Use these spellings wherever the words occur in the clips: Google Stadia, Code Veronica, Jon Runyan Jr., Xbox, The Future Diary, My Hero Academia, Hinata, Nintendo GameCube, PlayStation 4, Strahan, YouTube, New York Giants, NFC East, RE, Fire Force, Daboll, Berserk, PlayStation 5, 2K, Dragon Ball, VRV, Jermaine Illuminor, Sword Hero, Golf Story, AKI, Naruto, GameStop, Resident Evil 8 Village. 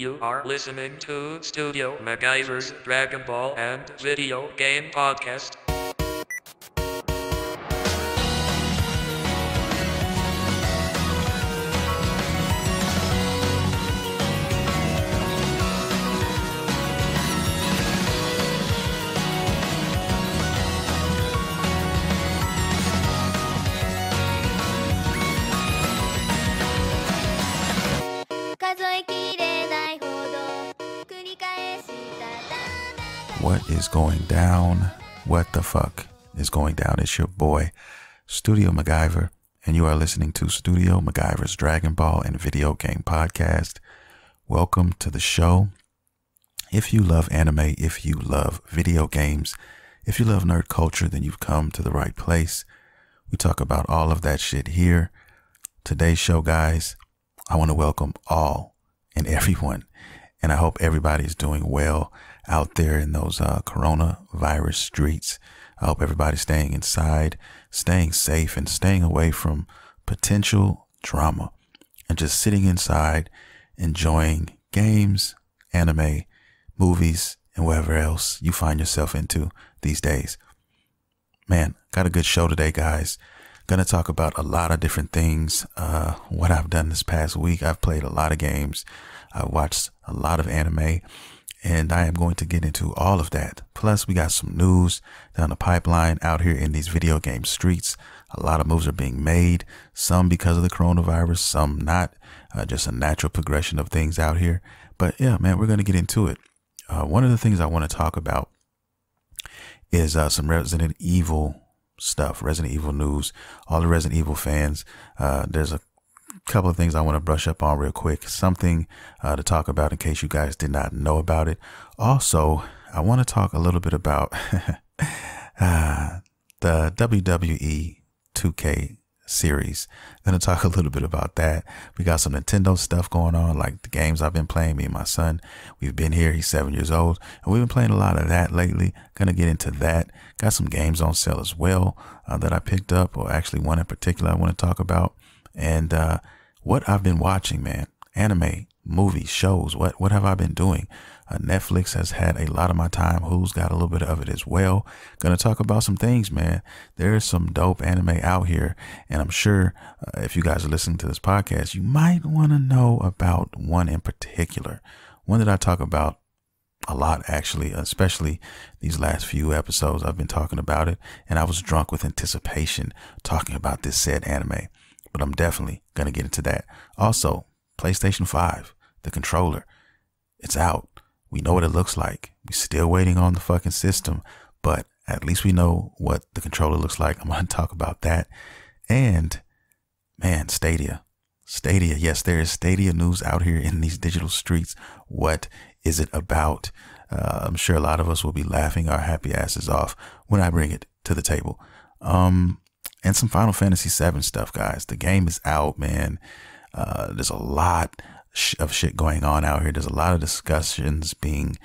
You are listening to Studio MacGyver's Dragon Ball and Video Game Podcast. What is going down? What the fuck is going down? It's your boy, Studio MacGyver, and you are listening to Studio MacGyver's Dragon Ball and Video Game Podcast. Welcome to the show. If you love anime, if you love video games, if you love nerd culture, then you've come to the right place. We talk about all of that shit here. Today's show, guys, I want to welcome all and everyone, and I hope everybody's doing well out there in those coronavirus streets. I hope everybody's staying inside, staying safe, and staying away from potential drama, and just sitting inside, enjoying games, anime, movies, and whatever else you find yourself into these days. Man, got a good show today, guys. Gonna talk about a lot of different things. What I've done this past week, I've played a lot of games, I've watched a lot of anime, and I am going to get into all of that. Plus, we got some news down the pipeline out here in these video game streets. A lot of moves are being made, some because of the coronavirus, some not. Just a natural progression of things out here. But yeah, man, we're going to get into it. One of the things I want to talk about is some Resident Evil stuff, Resident Evil news, all the Resident Evil fans. There's a couple of things I want to brush up on real quick, something to talk about in case you guys did not know about it. Also, I want to talk a little bit about the WWE 2K series. I'm going to talk a little bit about that. We got some Nintendo stuff going on, like the games I've been playing. Me and my son, we've been here. He's 7 years old, and we've been playing a lot of that lately. Going to get into that. Got some games on sale as well that I picked up, or actually one in particular I want to talk about. And what I've been watching, man, anime, movies, shows, what have I been doing? Netflix has had a lot of my time. Hulu's got a little bit of it as well. Gonna talk about some things, man. There's some dope anime out here, and I'm sure if you guys are listening to this podcast, you might want to know about one in particular, one that I talk about a lot, actually, especially these last few episodes. I've been talking about it, and I was drunk with anticipation talking about this said anime. But I'm definitely going to get into that. Also, PlayStation 5, the controller, it's out. We know what it looks like. We're still waiting on the fucking system, but at least we know what the controller looks like. I'm going to talk about that. And man, Stadia. Stadia. Yes, there is Stadia news out here in these digital streets. What is it about? I'm sure a lot of us will be laughing our happy asses off when I bring it to the table. And some Final Fantasy VII stuff, guys. The game is out, man. There's a lot of shit going on out here. There's a lot of discussions being,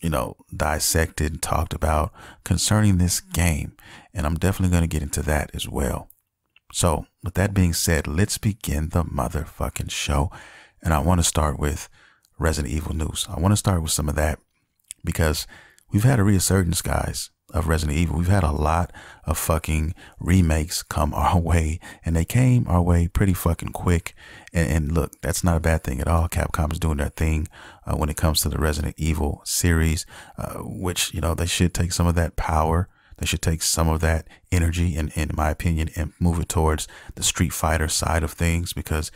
you know, dissected and talked about concerning this game. And I'm definitely going to get into that as well. So with that being said, let's begin the motherfucking show. And I want to start with Resident Evil news. I want to start with some of that because we've had a resurgence, guys, of Resident Evil. We've had a lot of fucking remakes come our way, and they came our way pretty fucking quick. And look, that's not a bad thing at all. Capcom's doing their thing when it comes to the Resident Evil series, which, you know, they should take some of that power. They should take some of that energy, and in my opinion, and move it towards the Street Fighter side of things, because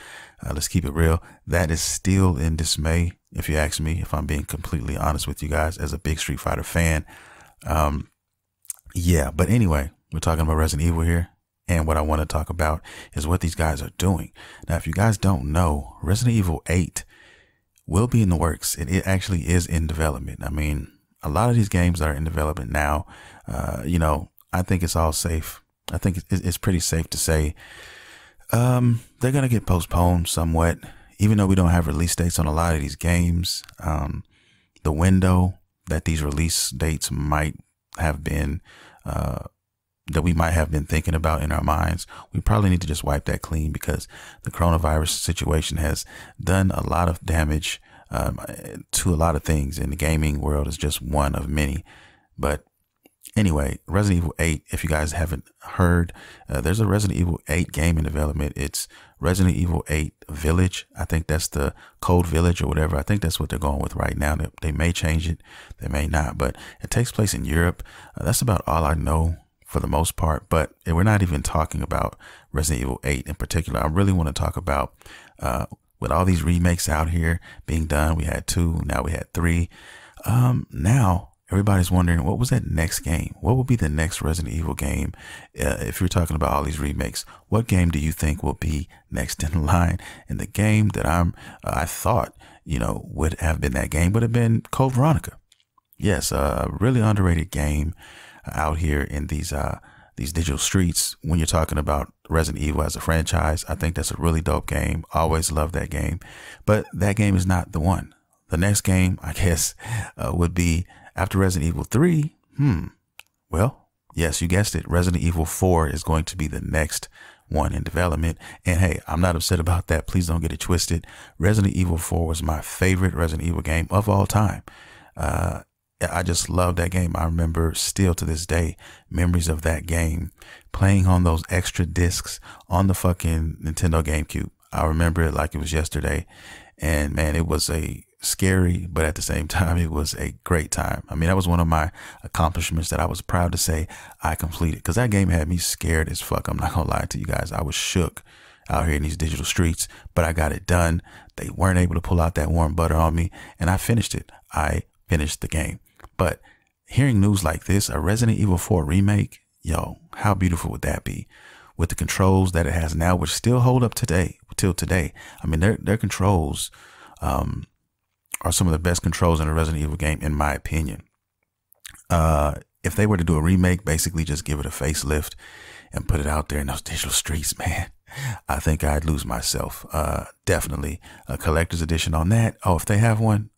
let's keep it real. That is still in dismay. If you ask me, if I'm being completely honest with you guys, as a big Street Fighter fan, yeah, but anyway, we're talking about Resident Evil here, and what I want to talk about is what these guys are doing. Now, if you guys don't know, Resident Evil 8 will be in the works. It actually is in development. I mean, a lot of these games are in development now. You know, I think it's all safe. I think it's pretty safe to say they're going to get postponed somewhat, even though we don't have release dates on a lot of these games. The window that these release dates might have been that we might have been thinking about in our minds, we probably need to just wipe that clean, because the coronavirus situation has done a lot of damage to a lot of things, and the gaming world is just one of many. But anyway, Resident Evil 8, if you guys haven't heard, there's a Resident Evil 8 game in development. It's Resident Evil 8 Village. I think that's the Code Village or whatever. I think that's what they're going with right now. They may change it, they may not, but it takes place in Europe. That's about all I know for the most part, but we're not even talking about Resident Evil 8 in particular. I really want to talk about with all these remakes out here being done. We had 2, now we had 3. Now everybody's wondering, what was that next game? What will be the next Resident Evil game? If you're talking about all these remakes, what game do you think will be next in line? And the game that I thought, you know, would have been that game would have been Code Veronica. Yes, a really underrated game out here in these digital streets. When you're talking about Resident Evil as a franchise, I think that's a really dope game. Always loved that game, but that game is not the one. The next game, I guess, would be after Resident Evil 3. Well, yes, you guessed it. Resident Evil 4 is going to be the next one in development. And hey, I'm not upset about that. Please don't get it twisted. Resident Evil 4 was my favorite Resident Evil game of all time. I just love that game. I remember still to this day, memories of that game, playing on those extra discs on the fucking Nintendo GameCube. I remember it like it was yesterday. And man, it was a scary, but at the same time, it was a great time. I mean, that was one of my accomplishments that I was proud to say I completed, because that game had me scared as fuck. I'm not gonna lie to you guys. I was shook out here in these digital streets, but I got it done. They weren't able to pull out that warm butter on me, and I finished it. I finished the game. But hearing news like this, a Resident Evil 4 remake, yo, how beautiful would that be? With the controls that it has now, which still hold up today, till today. I mean, their controls are some of the best controls in a Resident Evil game, in my opinion. If they were to do a remake, basically just give it a facelift and put it out there in those digital streets, man, I think I'd lose myself. Definitely a collector's edition on that. Oh, if they have one,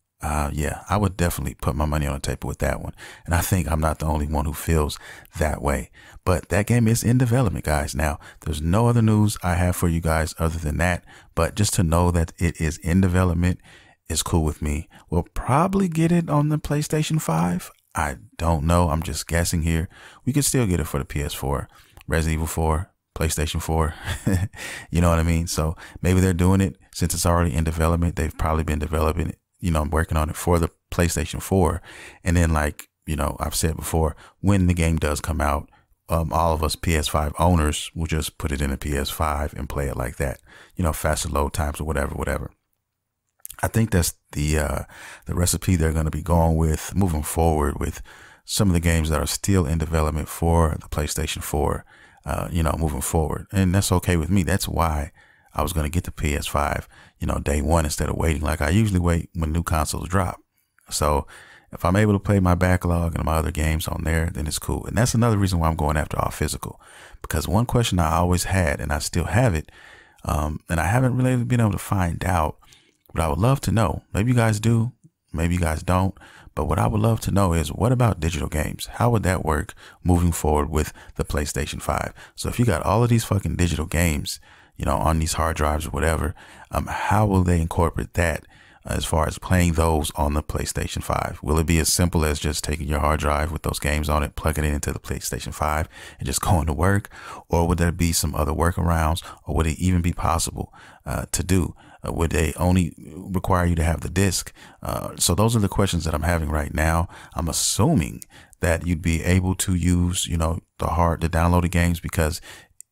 yeah, I would definitely put my money on the table with that one. And I think I'm not the only one who feels that way. But that game is in development, guys. Now, there's no other news I have for you guys other than that. But just to know that it is in development is cool with me. We'll probably get it on the PlayStation 5. I don't know. I'm just guessing here. We could still get it for the PS4, Resident Evil 4, PlayStation 4. You know what I mean? So maybe they're doing it since it's already in development. They've probably been developing it, you know, I'm working on it for the PlayStation 4. And then, like, you know, I've said before, when the game does come out, all of us PS5 owners will just put it in a PS5 and play it like that, you know, faster load times or whatever, whatever. I think that's the recipe they're going to be going with moving forward with some of the games that are still in development for the PlayStation 4, you know, moving forward. And that's okay with me. That's why I was going to get the PS5, you know, day one, instead of waiting like I usually wait when new consoles drop. So if I'm able to play my backlog and my other games on there, then it's cool. And that's another reason why I'm going after all physical, because one question I always had, and I still have it, and I haven't really been able to find out, but I would love to know, maybe you guys do, maybe you guys don't, but what I would love to know is, what about digital games? How would that work moving forward with the PlayStation 5? So if you got all of these fucking digital games, you know, on these hard drives or whatever, how will they incorporate that as far as playing those on the PlayStation 5? Will it be as simple as just taking your hard drive with those games on it, plugging it into the PlayStation 5 and just going to work? Or would there be some other workarounds, or would it even be possible to do? Would they only require you to have the disc? So those are the questions that I'm having right now. I'm assuming that you'd be able to use, you know, the downloaded games, because,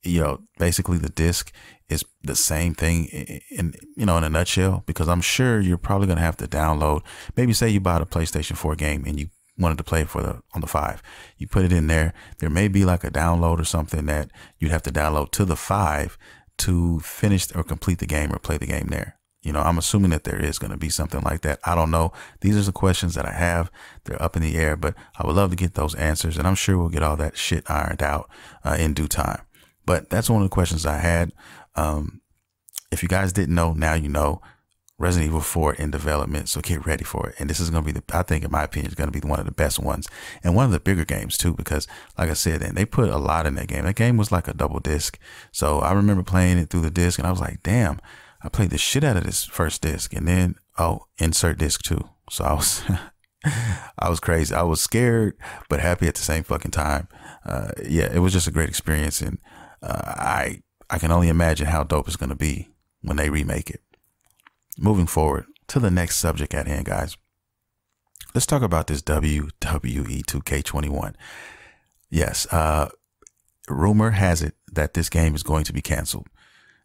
you know, basically the disc is the same thing in, you know, in a nutshell, because I'm sure you're probably going to have to download, maybe say you bought a PlayStation 4 game and you wanted to play it for on the 5, you put it in there. There may be like a download or something that you'd have to download to the 5 to finish or complete the game or play the game there. You know, I'm assuming that there is going to be something like that. I don't know. These are the questions that I have. They're up in the air, but I would love to get those answers, and I'm sure we'll get all that shit ironed out in due time. But that's one of the questions I had. If you guys didn't know, now you know. Resident Evil 4 in development, so get ready for it. And this is going to be, I think, in my opinion, it's going to be one of the best ones, and one of the bigger games too, because like I said, and they put a lot in that game. That game was like a double disc. So I remember playing it through the disc, and I was like, damn, I played the shit out of this first disc. And then oh, insert disc 2. So I was I was crazy. I was scared, but happy at the same fucking time. Yeah, it was just a great experience. And I can only imagine how dope it's going to be when they remake it. Moving forward to the next subject at hand, guys. Let's talk about this WWE 2K21. Yes, rumor has it that this game is going to be canceled.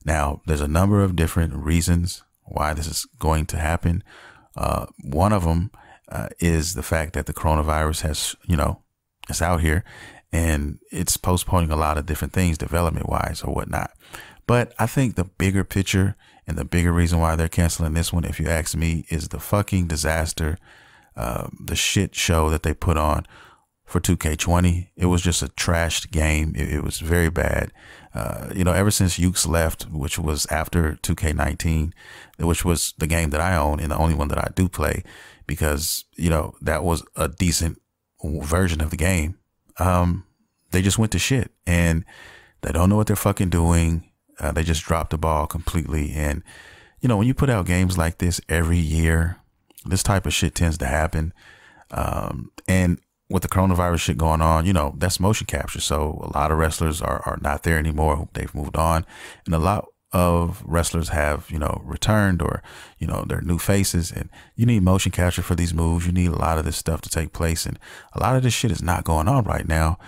Now, there's a number of different reasons why this is going to happen. One of them is the fact that the coronavirus has, you know, it's out here and it's postponing a lot of different things development wise or whatnot. But I think the bigger picture and the bigger reason why they're canceling this one, if you ask me, is the fucking disaster, the shit show that they put on for 2K20. It was just a trashed game. It was very bad. You know, ever since Yuke's left, which was after 2K19, which was the game that I own and the only one that I do play, because, you know, that was a decent version of the game. They just went to shit and they don't know what they're fucking doing. They just dropped the ball completely. And, you know, when you put out games like this every year, this type of shit tends to happen. And with the coronavirus shit going on, you know, that's motion capture. So a lot of wrestlers are not there anymore. They've moved on. And a lot of wrestlers have, you know, returned or, you know, their new faces, and you need motion capture for these moves. You need a lot of this stuff to take place. And a lot of this shit is not going on right now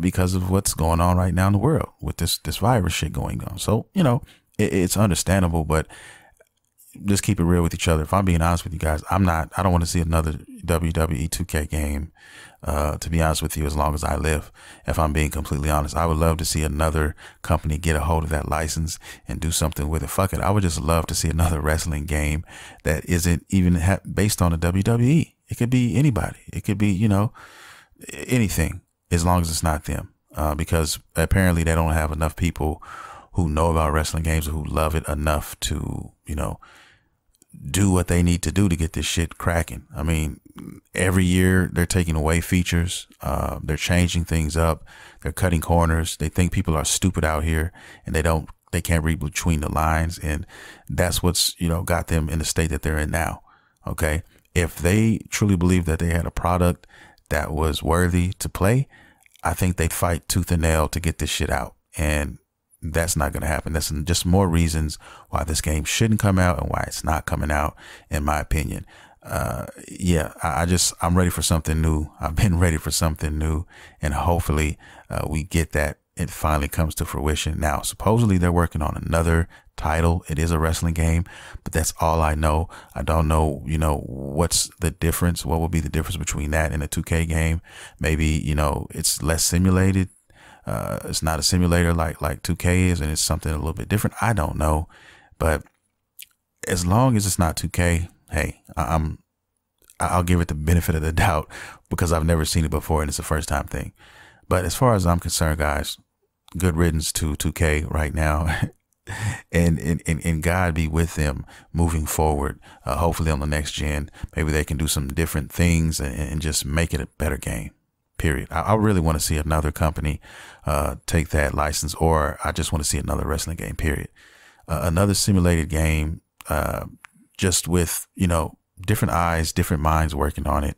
because of what's going on right now in the world with this virus shit going on. So, you know, it's understandable, but just keep it real with each other. If I'm being honest with you guys, I don't want to see another WWE 2K game, to be honest with you, as long as I live. If I'm being completely honest, I would love to see another company get a hold of that license and do something with it. Fuck it. I would just love to see another wrestling game that isn't even based on the WWE. It could be anybody. It could be, you know, anything, as long as it's not them, because apparently they don't have enough people who know about wrestling games or who love it enough to, you know, do what they need to do to get this shit cracking. I mean, every year they're taking away features. They're changing things up. They're cutting corners. They think people are stupid out here and they can't read between the lines. And that's what's, you know, got them in the state that they're in now. Okay. If they truly believe that they had a product that was worthy to play, I think they'd fight tooth and nail to get this shit out. And that's not going to happen. That's just more reasons why this game shouldn't come out and why it's not coming out, in my opinion. Yeah, I'm ready for something new. I've been ready for something new, and hopefully we get that. It finally comes to fruition. Now, supposedly they're working on another title. It is a wrestling game, but that's all I know. I don't know, you know, what's the difference? What will be the difference between that and a 2K game? Maybe, you know, it's less simulated. It's not a simulator like 2K is, and it's something a little bit different. I don't know, but as long as it's not 2K, hey, I'll give it the benefit of the doubt because I've never seen it before and it's a first time thing. But as far as I'm concerned, guys, good riddance to 2K right now. And God be with them moving forward. Hopefully on the next gen, maybe they can do some different things and just make it a better game. Period. I really want to see another company take that license, or I just want to see another wrestling game, period. Another simulated game, just with, you know, different eyes, different minds working on it.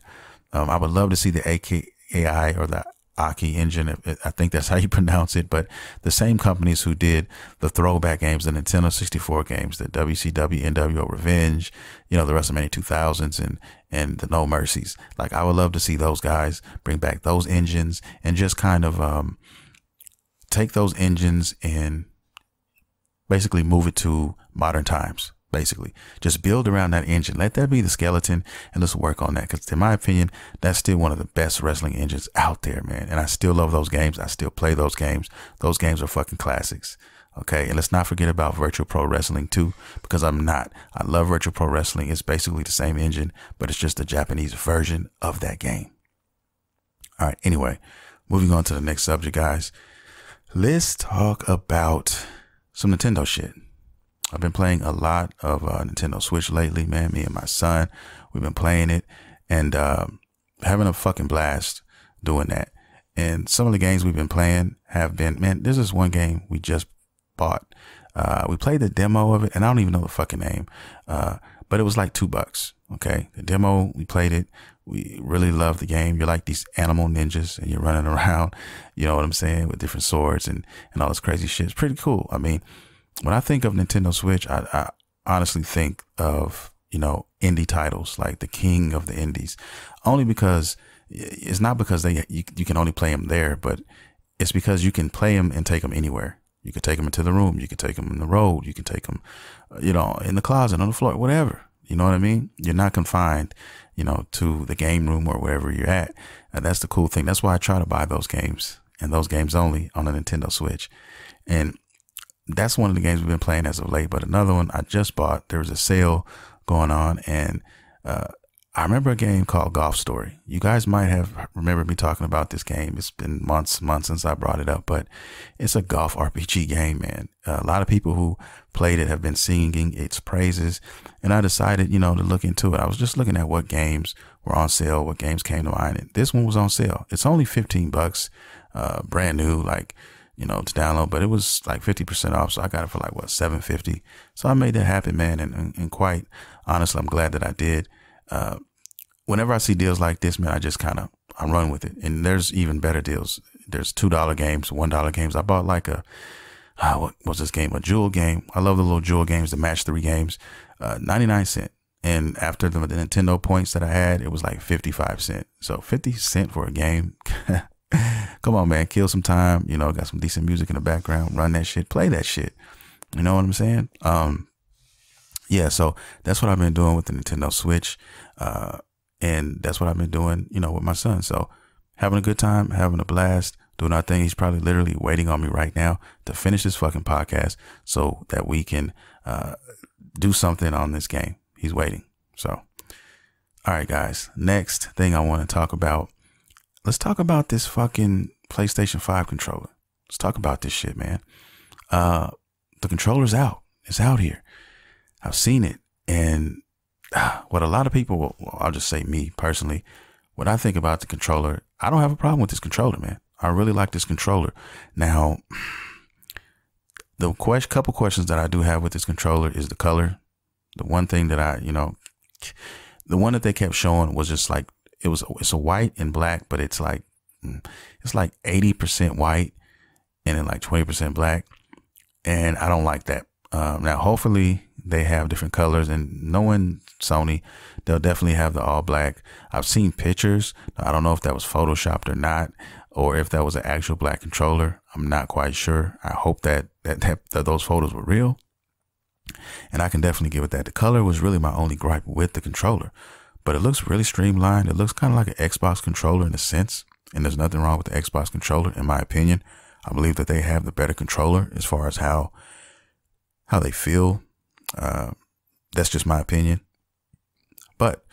I would love to see the AKI or the AKI engine. I think that's how you pronounce it. But the same companies who did the throwback games, the Nintendo 64 games, the WCW NWO Revenge, you know, the WrestleMania 2000s and the No Mercies. Like, I would love to see those guys bring back those engines and just kind of take those engines and basically move it to modern times. Basically, just build around that engine. Let that be the skeleton and let's work on that. Because in my opinion, that's still one of the best wrestling engines out there, man. And I still love those games. I still play those games. Those games are fucking classics. Okay. And let's not forget about Virtual Pro Wrestling too, because I love Virtual Pro Wrestling. It's basically the same engine, but it's just the Japanese version of that game. All right. Anyway, moving on to the next subject, guys, let's talk about some Nintendo shit. I've been playing a lot of Nintendo Switch lately, man. Me and my son, we've been playing it and having a fucking blast doing that. And some of the games we've been playing have been, man, there's this one game we just bought. We played the demo of it and I don't even know the fucking name, but it was like $2. Okay. The demo, we played it. We really loved the game. You're like these animal ninjas and you're running around, you know what I'm saying, with different swords and all this crazy shit. It's pretty cool. I mean, when I think of Nintendo Switch, I honestly think of, you know, indie titles, like the king of the indies, only because it's not because you can only play them there, but it's because you can play them and take them anywhere. You can take them into the room. You can take them in the road. You can take them, you know, in the closet, on the floor, whatever. You know what I mean? You're not confined, you know, to the game room or wherever you're at. And that's the cool thing. That's why I try to buy those games and those games only on a Nintendo Switch. And that's one of the games we've been playing as of late. But another one I just bought, there was a sale going on, and I remember a game called Golf Story. You guys might have remembered me talking about this game. It's been months since I brought it up, but it's a golf RPG game, man. A lot of people who played it have been singing its praises, and I decided, you know, to look into it. I was just looking at what games were on sale, what games came to mind, and this one was on sale. It's only $15, brand new, like, you know, to download, but it was like 50% off. So I got it for like, what, $7.50. So I made that happen, man. And quite honestly, I'm glad that I did. Whenever I see deals like this, man, I just kind of, I run with it. And there's even better deals. There's $2 games, $1 games. I bought like a, what was this game? A jewel game. I love the little jewel games, the match three games, 99¢. And after the Nintendo points that I had, it was like 55¢. So 50¢ for a game. Come on, man, kill some time, you know, got some decent music in the background, run that shit, play that shit. You know what I'm saying? Yeah, so that's what I've been doing with the Nintendo Switch. And that's what I've been doing, you know, with my son. So having a good time, having a blast, doing our thing. He's probably literally waiting on me right now to finish this fucking podcast so that we can do something on this game. He's waiting. So, all right, guys, next thing I want to talk about. Let's talk about this fucking PlayStation 5 controller. Let's talk about this shit, man. The controller's out. It's out here. I've seen it. And what a lot of people, well, I'll just say me personally, what I think about the controller, I don't have a problem with this controller, man. I really like this controller. Now, the couple questions that I do have with this controller is the color. The one thing that I, you know, the one that they kept showing was just like, it's a white and black, but it's like 80% white and then like 20% black. And I don't like that. Now, hopefully they have different colors, and knowing Sony, they'll definitely have the all black. I've seen pictures. I don't know if that was photoshopped or not, or if that was an actual black controller. I'm not quite sure. I hope that those photos were real, and I can definitely get with that. The color was really my only gripe with the controller. But it looks really streamlined. It looks kind of like an Xbox controller in a sense. And there's nothing wrong with the Xbox controller, in my opinion. I believe that they have the better controller as far as how they feel. That's just my opinion. But,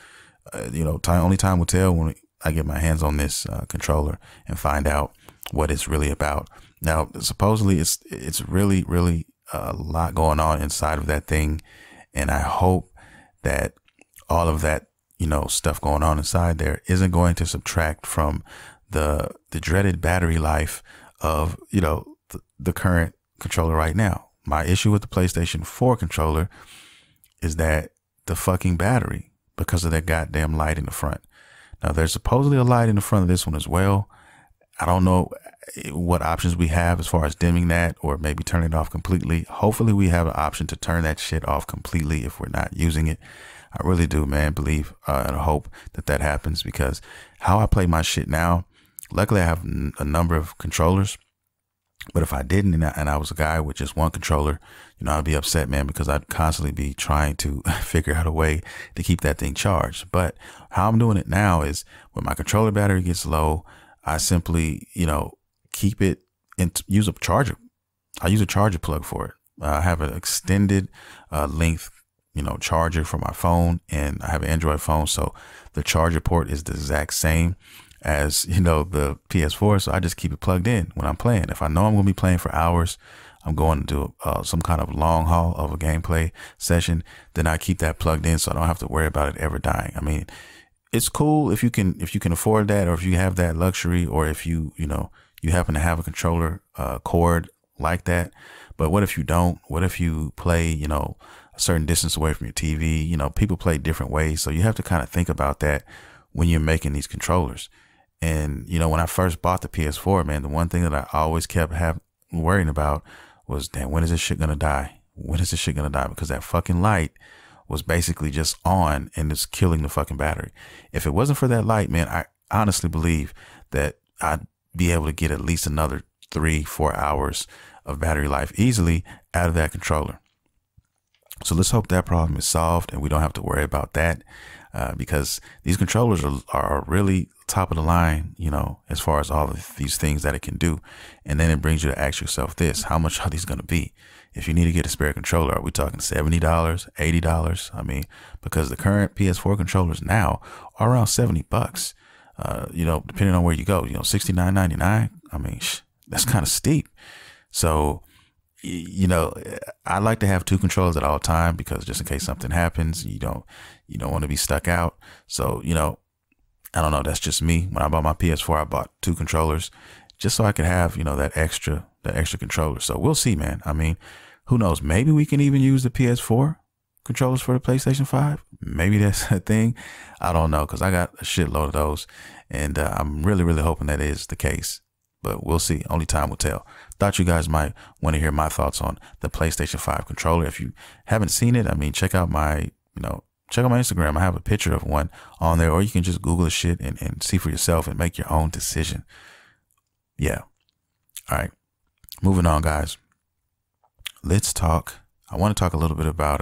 you know, only time will tell when I get my hands on this controller and find out what it's really about. Now, supposedly it's really, really a lot going on inside of that thing. And I hope that all of that, you know, stuff going on inside there isn't going to subtract from the dreaded battery life of, you know, the current controller right now. My issue with the PlayStation 4 controller is that the fucking battery, because of that goddamn light in the front. Now, there's supposedly a light in the front of this one as well. I don't know what options we have as far as dimming that, or maybe turning it off completely. Hopefully we have an option to turn that shit off completely if we're not using it. I really do, man, believe and hope that happens, because how I play my shit now, luckily I have a number of controllers, but if I didn't and I was a guy with just one controller, you know, I'd be upset, man, because I'd constantly be trying to figure out a way to keep that thing charged. But how I'm doing it now is when my controller battery gets low, I simply, you know, keep it and use a charger. I use a charger plug for it. I have an extended length, you know, charger for my phone, and I have an Android phone. So the charger port is the exact same as, you know, the PS4. So I just keep it plugged in when I'm playing. If I know I'm going to be playing for hours, I'm going to do some kind of long haul of a gameplay session, then I keep that plugged in. So I don't have to worry about it ever dying. I mean, it's cool if you can afford that, or if you have that luxury, or if you know, you happen to have a controller cord like that. But what if you don't? What if you play, you know, a certain distance away from your TV. You know, people play different ways. So you have to kind of think about that when you're making these controllers. And, you know, when I first bought the PS4, man, the one thing that I always kept worrying about was, damn, when is this shit going to die? When is this shit going to die? Because that fucking light was basically just on and it's killing the fucking battery. If it wasn't for that light, man, I honestly believe that I'd be able to get at least another 3-4 hours of battery life easily out of that controller. So let's hope that problem is solved and we don't have to worry about that, because these controllers are really top of the line, you know, as far as all of these things that it can do. And then it brings you to ask yourself this: how much are these going to be? If you need to get a spare controller, are we talking $70, $80? I mean, because the current PS4 controllers now are around $70. You know, depending on where you go, you know, $69.99. I mean, that's kind of steep. So, you know, I like to have two controllers at all time, because just in case something happens, you don't want to be stuck out. So, you know, I don't know. That's just me. When I bought my PS4, I bought two controllers just so I could have, you know, that extra controller. So we'll see, man. I mean, who knows? Maybe we can even use the PS4 controllers for the PlayStation 5. Maybe that's a thing. I don't know, because I got a shitload of those, and I'm really, really hoping that is the case. But we'll see. Only time will tell. Thought you guys might want to hear my thoughts on the PlayStation 5 controller. If you haven't seen it, I mean, check out my, you know, check out my Instagram. I have a picture of one on there, or you can just Google the shit and see for yourself and make your own decision. Yeah. All right. Moving on, guys. Let's talk. I want to talk a little bit about,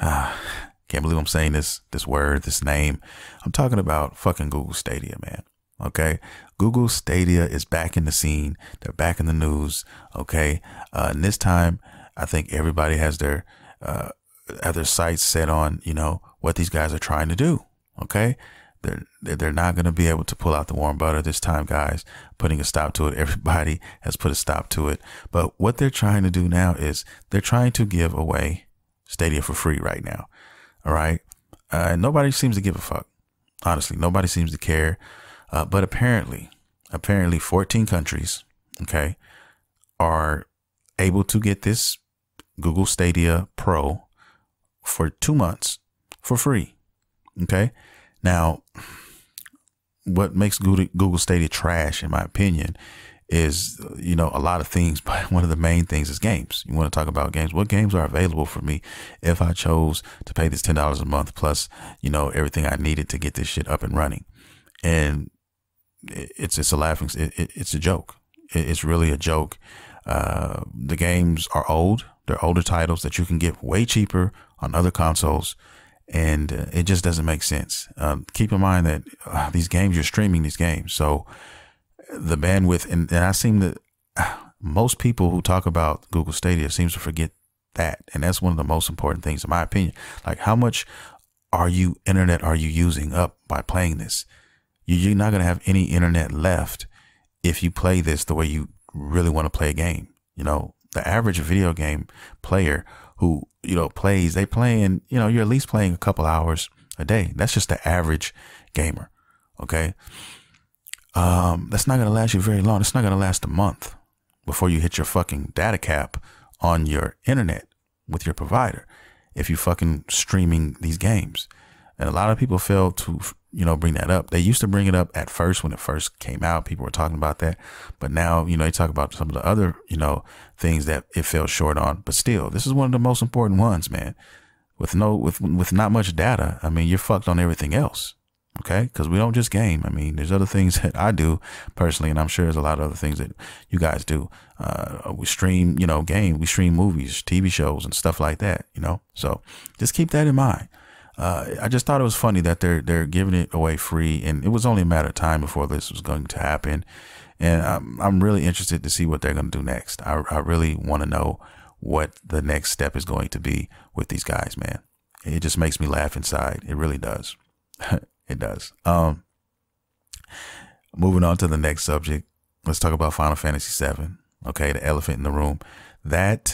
can't believe I'm saying this word, this name. I'm talking about fucking Google Stadia, man. Okay. Google Stadia is back in the scene. They're back in the news. Okay. And this time I think everybody has their sights set on, you know, what these guys are trying to do. Okay. They're not going to be able to pull out the warm butter this time, guys. Putting a stop to it. Everybody has put a stop to it. But what they're trying to do now is they're trying to give away Stadia for free right now. All right. And nobody seems to give a fuck. Honestly, nobody seems to care. But apparently 14 countries, okay, are able to get this Google Stadia Pro for 2 months for free. Okay. Now, what makes Google Stadia trash, in my opinion, is, you know, a lot of things, but one of the main things is games. You want to talk about games? What games are available for me if I chose to pay this $10 a month plus, you know, everything I needed to get this shit up and running? And it's a joke. It's really a joke. The games are old. They're older titles that you can get way cheaper on other consoles. And it just doesn't make sense. Keep in mind that these games, you're streaming these games. So the bandwidth, and I seem that most people who talk about Google Stadia seems to forget that. And that's one of the most important things, in my opinion. Like, how much internet are you using up by playing this? You're not going to have any internet left if you play this the way you really want to play a game. You know, the average video game player who, you know, plays, they playing, you know, you're at least playing a couple hours a day. That's just the average gamer. Okay. That's not going to last you very long. It's not going to last a month before you hit your fucking data cap on your internet with your provider, if you fucking streaming these games. And a lot of people fail to, you know, bring that up. They used to bring it up at first when it first came out. People were talking about that. But now, you know, they talk about some of the other, you know, things that it fell short on. But still, this is one of the most important ones, man. With not much data, I mean, you're fucked on everything else. Okay. Because we don't just game. I mean, there's other things that I do personally, and I'm sure there's a lot of other things that you guys do. We stream, you know, game, we stream movies, TV shows and stuff like that, you know. So just keep that in mind. I just thought it was funny that they're giving it away free, and it was only a matter of time before this was going to happen. And I'm really interested to see what they're going to do next. I really want to know what the next step is going to be with these guys, man. It just makes me laugh inside. It really does. It does. Moving on to the next subject. Let's talk about Final Fantasy VII. Okay. The elephant in the room, that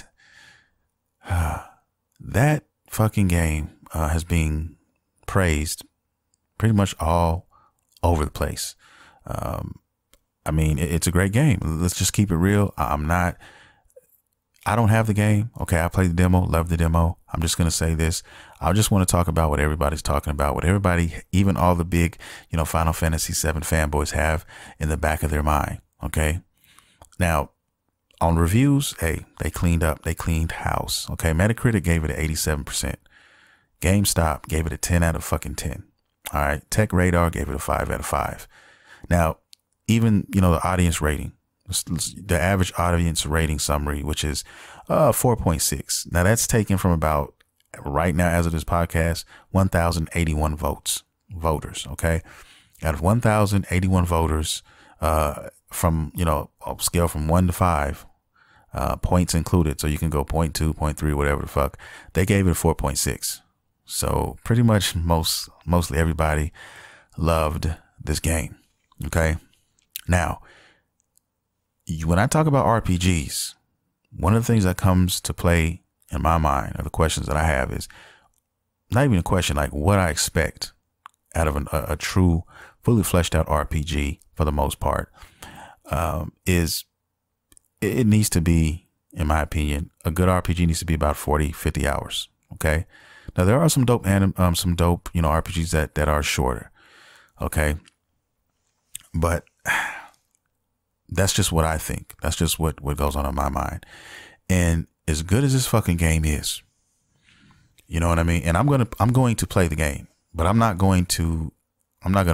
fucking game has been praised pretty much all over the place. I mean, it's a great game. Let's just keep it real. I'm not I don't have the game. Okay, I played the demo, love the demo. I'm just going to say this. I just want to talk about what everybody's talking about, what everybody, even all the big, you know, Final Fantasy VII fanboys have in the back of their mind. Okay. Now on reviews, hey, they cleaned up, they cleaned house. Okay. Metacritic gave it an 87%. GameStop gave it a 10 out of fucking 10. All right. Tech Radar gave it a 5 out of 5. Now, even, you know, the audience rating, the average audience rating summary, which is 4.6. Now that's taken from about right now, as of this podcast, 1,081 voters. Okay. Out of 1,081 voters, from, you know, a scale from 1 to 5, points included. So you can go 0.2, 0.3, whatever the fuck, they gave it a 4.6. So pretty much mostly everybody loved this game. Okay. Now, when I talk about RPGs, one of the things that comes to play in my mind, or the questions that I have, is not even a question, like what I expect out of a true, fully fleshed out RPG. For the most part, it needs to be, in my opinion, a good RPG needs to be about 40, 50 hours. Okay. Now there are some dope some dope, you know, RPGs that are shorter. Okay. But that's just what I think. That's just what goes on in my mind. And as good as this fucking game is, you know what I mean? And I'm going to play the game, but I'm not going to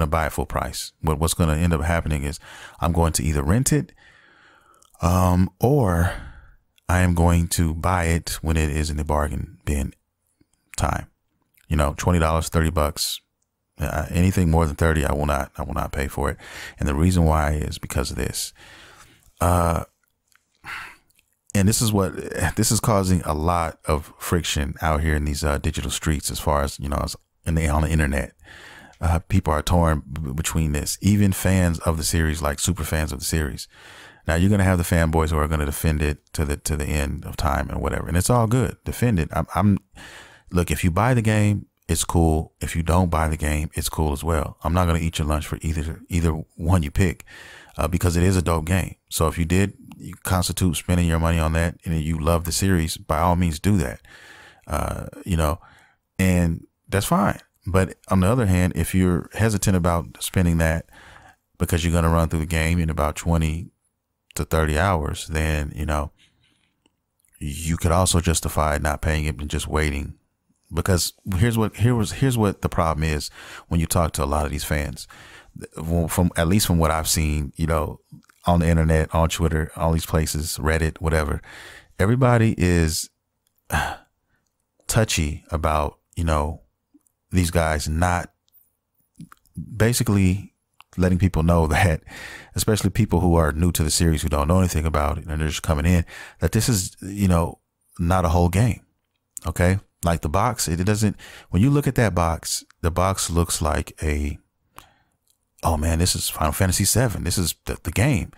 buy it full price. What's going to end up happening is I'm going to either rent it, or I am going to buy it when it is in the bargain bin time, you know, $20, 30 bucks. Anything more than 30, I will not pay for it. And the reason why is because of this, and this is causing a lot of friction out here in these digital streets, as far as, you know, on the internet. People are torn between this, even fans of the series, like super fans of the series. Now you're going to have the fanboys who are going to defend it to the end of time and whatever. And it's all good. Defend it. Look, if you buy the game, it's cool. If you don't buy the game, it's cool as well. I'm not going to eat your lunch for either one you pick, because it is a dope game. So if you did constitute spending your money on that and you love the series, by all means do that. You know, and that's fine. But on the other hand, if you're hesitant about spending that because you're going to run through the game in about 20 to 30 hours, then, you know, you could also justify not paying it and just waiting. Because here's what the problem is when you talk to a lot of these fans, at least from what I've seen, you know, on the internet, on Twitter, all these places, Reddit, whatever, everybody is touchy about, you know, these guys not basically letting people know that, especially people who are new to the series, who don't know anything about it and they're just coming in, that this is, you know, not a whole game. Okay. Like the box, it doesn't, when you look at that box, the box looks like oh man, this is Final Fantasy VII. This is the game.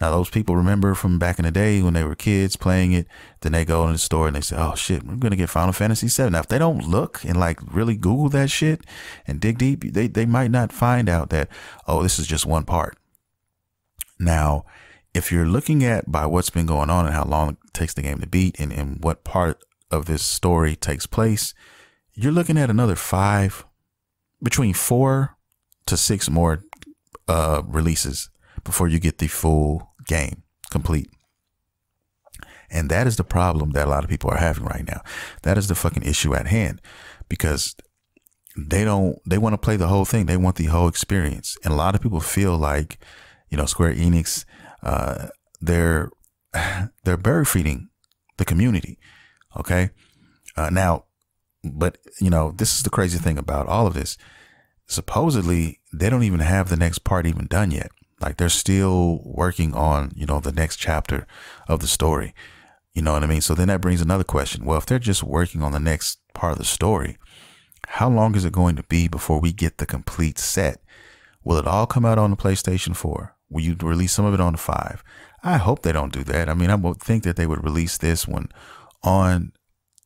Now those people remember from back in the day when they were kids playing it, then they go in the store and they say, oh shit, we're going to get Final Fantasy VII. Now if they don't look and like really Google that shit and dig deep, they might not find out that, oh, this is just one part. Now, if you're looking at by what's been going on and how long it takes the game to beat and what part of this story takes place, you're looking at another between 4 to 6 more releases before you get the full game complete. And that is the problem that a lot of people are having right now. That is the fucking issue at hand, because they want to play the whole thing. They want the whole experience. And a lot of people feel like, you know, Square Enix, they're berry feeding the community. Okay. Now, but you know, this is the crazy thing about all of this. Supposedly they don't even have the next part even done yet. Like they're still working on, you know, the next chapter of the story, you know what I mean? So then that brings another question. Well, if they're just working on the next part of the story, how long is it going to be before we get the complete set? Will it all come out on the PlayStation 4? Will you release some of it on the 5? I hope they don't do that. I mean, I would think that they would release this one on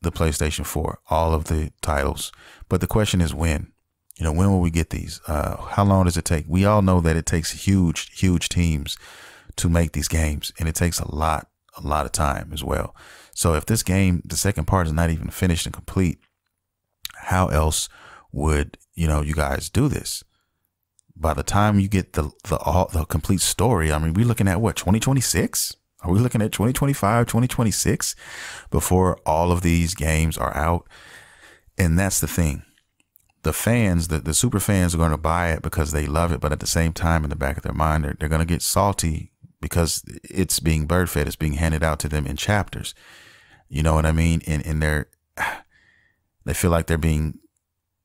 the PlayStation 4, all of the titles. But the question is when? You know, when will we get these? How long does it take? We all know that it takes huge, huge teams to make these games. And it takes a lot a lot of time as well. So if this game, the second part, is not even finished and complete, how else would, you know, you guys do this? By the time you get the complete story, I mean, we're looking at what, 2026? Are we looking at 2025, 2026 before all of these games are out? And that's the thing. The fans, the super fans, are going to buy it because they love it. But at the same time, in the back of their mind, they're going to get salty because it's being bird fed. It's being handed out to them in chapters. You know what I mean? And they feel like they're being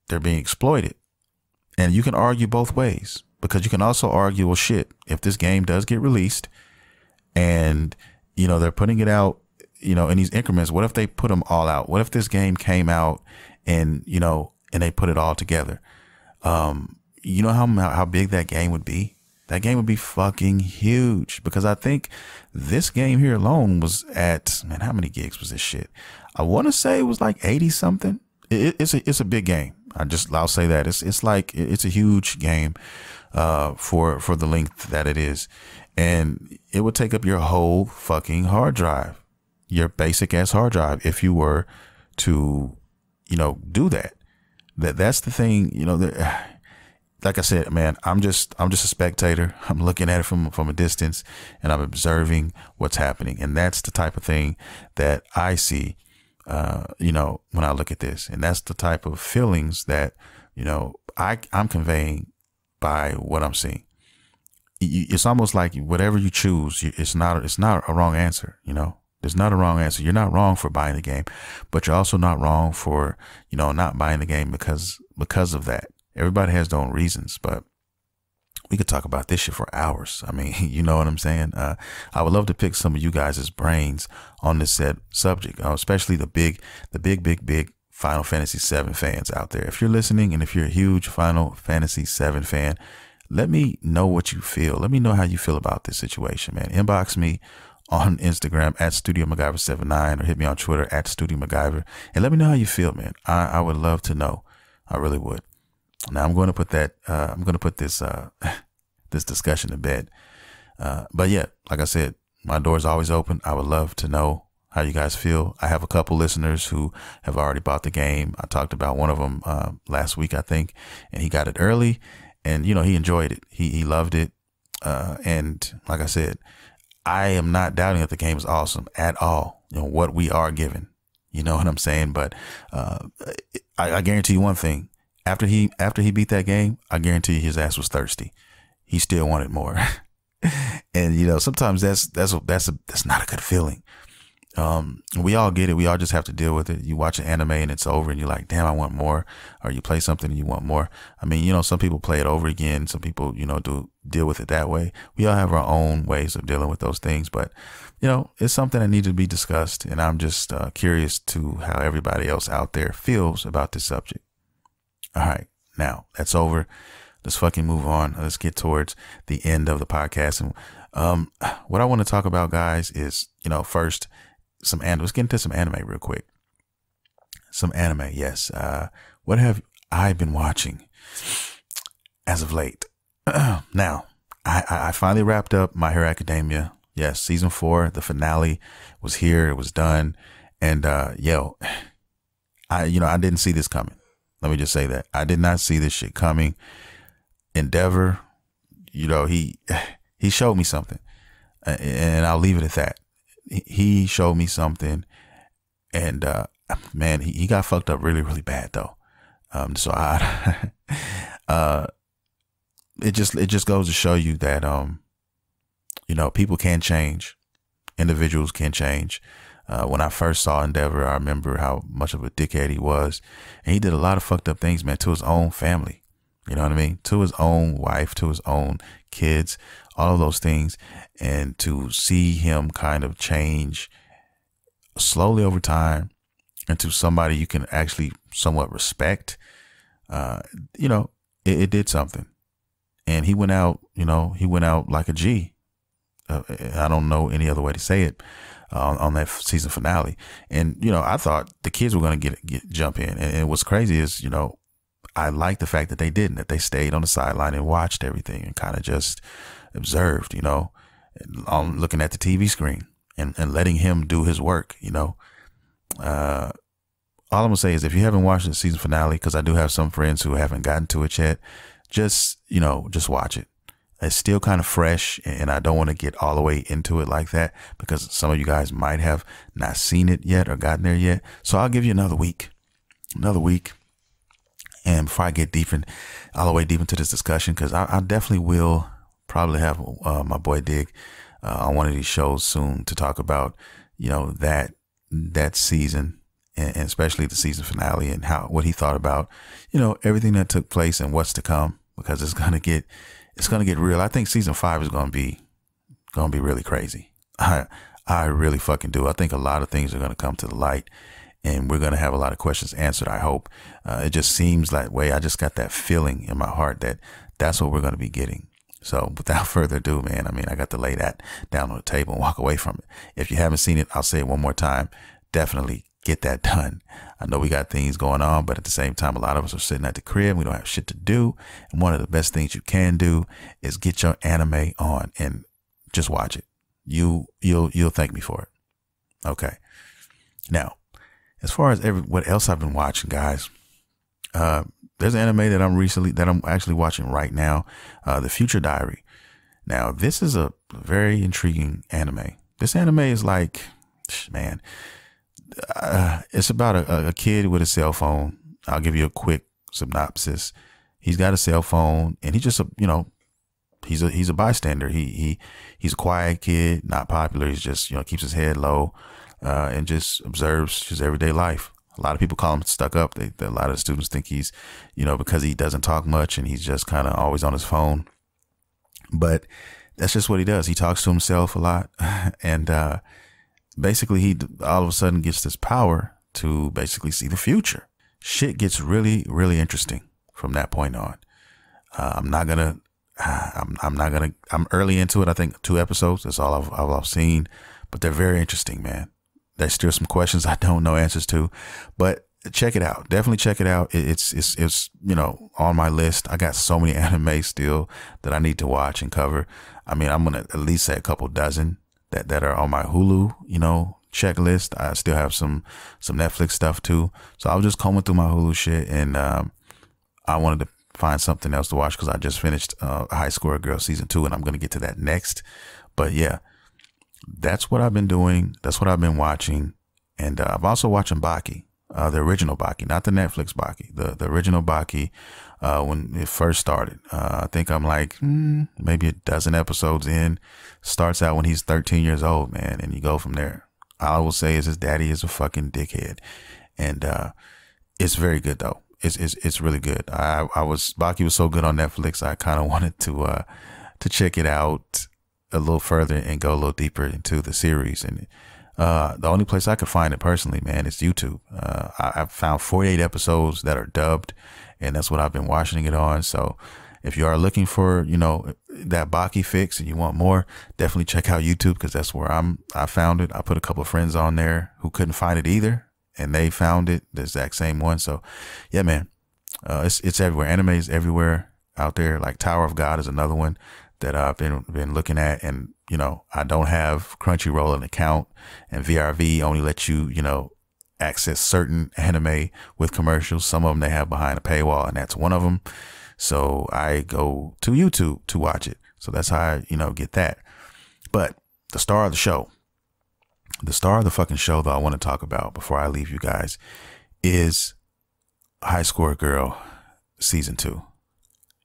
exploited. And you can argue both ways, because you can also argue, well, shit, if this game does get released and, you know, they're putting it out, you know, in these increments, what if they put them all out? What if this game came out and, you know, and they put it all together? You know how big that game would be? That game would be fucking huge, because I think this game here alone was at, man, how many gigs was this shit? I want to say it was like 80 something. It's a big game. I'll say that it's a huge game, for the length that it is. And it would take up your whole fucking hard drive, your basic ass hard drive, if you were to, you know, do that. That's the thing, you know. Like I said, man, I'm just a spectator. I'm looking at it from a distance, and I'm observing what's happening. And that's the type of thing that I see, you know, when I look at this. And that's the type of feelings that, you know, I'm conveying by what I'm seeing. It's almost like whatever you choose, it's not a wrong answer, you know. There's not a wrong answer. You're not wrong for buying the game, but you're also not wrong for, you know, not buying the game because of that. Everybody has their own reasons, but we could talk about this shit for hours. I mean, you know what I'm saying? I would love to pick some of you guys' brains on this said subject, especially the big Final Fantasy VII fans out there. If you're listening and if you're a huge Final Fantasy VII fan, let me know what you feel. Let me know how you feel about this situation, man. Inbox me on Instagram at Studio MacGyver 79, or hit me on Twitter at Studio MacGyver, and let me know how you feel, man. I would love to know. I really would. Now I'm going to put that, this discussion to bed. But yeah, like I said, my door is always open. I would love to know how you guys feel. I have a couple listeners who have already bought the game. I talked about one of them, last week, I think, and he got it early, and, you know, he enjoyed it. He loved it. And like I said, I am not doubting that the game is awesome at all. You know what we are given, you know what I'm saying? But I guarantee you one thing: after he beat that game, I guarantee you his ass was thirsty. He still wanted more. And you know, sometimes that's not a good feeling. We all get it. We all just have to deal with it. You watch an anime and it's over and you're like, damn, I want more. Or you play something and you want more. I mean, you know, some people play it over again. Some people, you know, deal with it that way. We all have our own ways of dealing with those things, but you know, it's something that needs to be discussed. And I'm just curious to how everybody else out there feels about this subject. All right. Now that's over. Let's fucking move on. Let's get towards the end of the podcast. And, what I want to talk about, guys, is, you know, first, let's get into some anime real quick. Some anime. Yes. What have I been watching as of late? Now I finally wrapped up My Hero Academia. Yes. Season 4, the finale was here. It was done. And, yo, I didn't see this coming. Let me just say that I did not see this shit coming. Endeavor, you know, he showed me something, and I'll leave it at that. He showed me something, and man, he got fucked up really, really bad though. So I, it just goes to show you that you know, people can change, individuals can change. When I first saw Endeavor, I remember how much of a dickhead he was, and he did a lot of fucked up things, man, to his own family. You know what I mean? To his own wife, to his own kids, all of those things. And to see him kind of change slowly over time into somebody you can actually somewhat respect, you know, it did something. And he went out, you know, he went out like a G. I don't know any other way to say it, on that season finale. And, you know, I thought the kids were going to jump in. And what's crazy is, you know, I like the fact that they didn't, that they stayed on the sideline and watched everything and kind of just observed, you know, looking at the TV screen. and letting him do his work, you know. All I'm gonna say is, if you haven't watched the season finale, because I do have some friends who haven't gotten to it yet, just, you know, just watch it. It's still kind of fresh, and I don't want to get all the way into it like that, because some of you guys might have not seen it yet or gotten there yet. So I'll give you another week. And before I get deep in, all the way deep into this discussion, because I definitely will probably have my boy Dig on one of these shows soon to talk about, you know, that season, and especially the season finale, and what he thought about, you know, everything that took place and what's to come, because it's gonna get real. I think season 5 is gonna be really crazy. I really fucking do. I think a lot of things are gonna come to the light, and we're gonna have a lot of questions answered, I hope. It just seems that way. I just got that feeling in my heart that that's what we're gonna be getting. So without further ado, man, I mean, I got to lay that down on the table and walk away from it. If you haven't seen it, I'll say it one more time. Definitely get that done. I know we got things going on, but at the same time, a lot of us are sitting at the crib. We don't have shit to do. And one of the best things you can do is get your anime on and just watch it. You'll thank me for it. Okay. Now, as far as what else I've been watching, guys, there's an anime that I'm actually watching right now, The Future Diary. Now, this is a very intriguing anime. This anime is like, man, it's about a kid with a cell phone. I'll give you a quick synopsis. He's got a cell phone, and he just, you know, he's a bystander. He's a quiet kid, not popular. He's just, you know, keeps his head low, and just observes his everyday life. A lot of people call him stuck up. A lot of students think he's, you know, because he doesn't talk much and he's just kind of always on his phone. But that's just what he does. He talks to himself a lot. And basically, he all of a sudden gets this power to basically see the future. Shit gets really, really interesting from that point on. I'm early into it. I think 2 episodes. That's all I've seen. But they're very interesting, man. There's still some questions I don't know answers to, but check it out. Definitely check it out. It's, you know, on my list. I got so many anime still that I need to watch and cover. I mean, I'm going to at least say a couple dozen that are on my Hulu, you know, checklist. I still have some Netflix stuff too. So I was just combing through my Hulu shit, and I wanted to find something else to watch, because I just finished High Score Girl season 2, and I'm going to get to that next. But yeah, that's what I've been doing. That's what I've been watching. And I've also watching Baki, the original Baki, not the Netflix Baki, the original Baki, when it first started. I think I'm like maybe a dozen episodes in. Starts out when he's 13 years old, man. And you go from there. All I will say is his daddy is a fucking dickhead. And it's very good, though. It's really good. Baki was so good on Netflix, I kind of wanted to check it out a little further and go a little deeper into the series. And the only place I could find it personally, man, is YouTube. I found 48 episodes that are dubbed, and that's what I've been watching it on. So if you are looking for, you know, that Baki fix and you want more, definitely check out YouTube, because that's where I found it. I put a couple of friends on there who couldn't find it either, and they found it, the exact same one. So yeah, man, it's everywhere. Anime is everywhere out there. Like Tower of God is another one that I've been looking at. And, you know, I don't have Crunchyroll an account, and VRV only lets you, you know, access certain anime with commercials. Some of them they have behind a paywall, and that's one of them. So I go to YouTube to watch it. So that's how I, you know, get that. But the star of the show, the star of the fucking show that I want to talk about before I leave you guys, is High Score Girl season 2.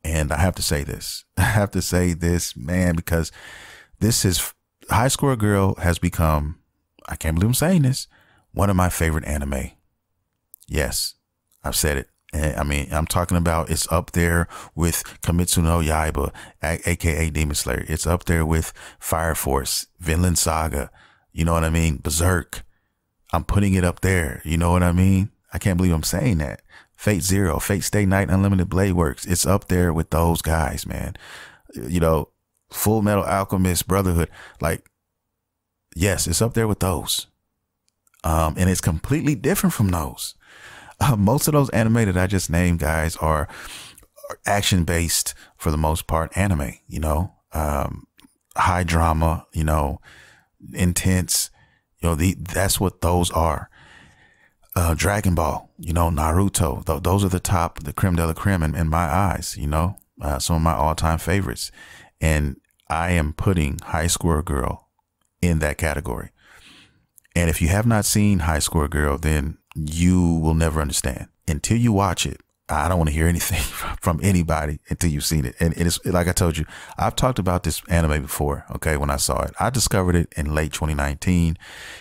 And I have to say this, man, because this is, High Score Girl has become, I can't believe I'm saying this, one of my favorite anime. Yes, I've said it. And I mean, I'm talking about, it's up there with Kimetsu no Yaiba, AKA Demon Slayer. It's up there with Fire Force, Vinland Saga. You know what I mean? Berserk. I'm putting it up there. You know what I mean? I can't believe I'm saying that. Fate Zero, Fate Stay Night, Unlimited Blade Works. It's up there with those guys, man. You know, Full Metal Alchemist Brotherhood. Like, yes, it's up there with those. And it's completely different from those. Most of those anime that I just named, guys, are action-based for the most part anime, you know, high drama, you know, intense. You know, that's what those are. Dragon Ball, you know, Naruto. Those are the top, the creme de la creme in my eyes, you know, some of my all time favorites. And I am putting High Score Girl in that category. And if you have not seen High Score Girl, then you will never understand until you watch it. I don't want to hear anything from anybody until you've seen it. And it is, like I told you, I've talked about this anime before. Okay. When I saw it, I discovered it in late 2019.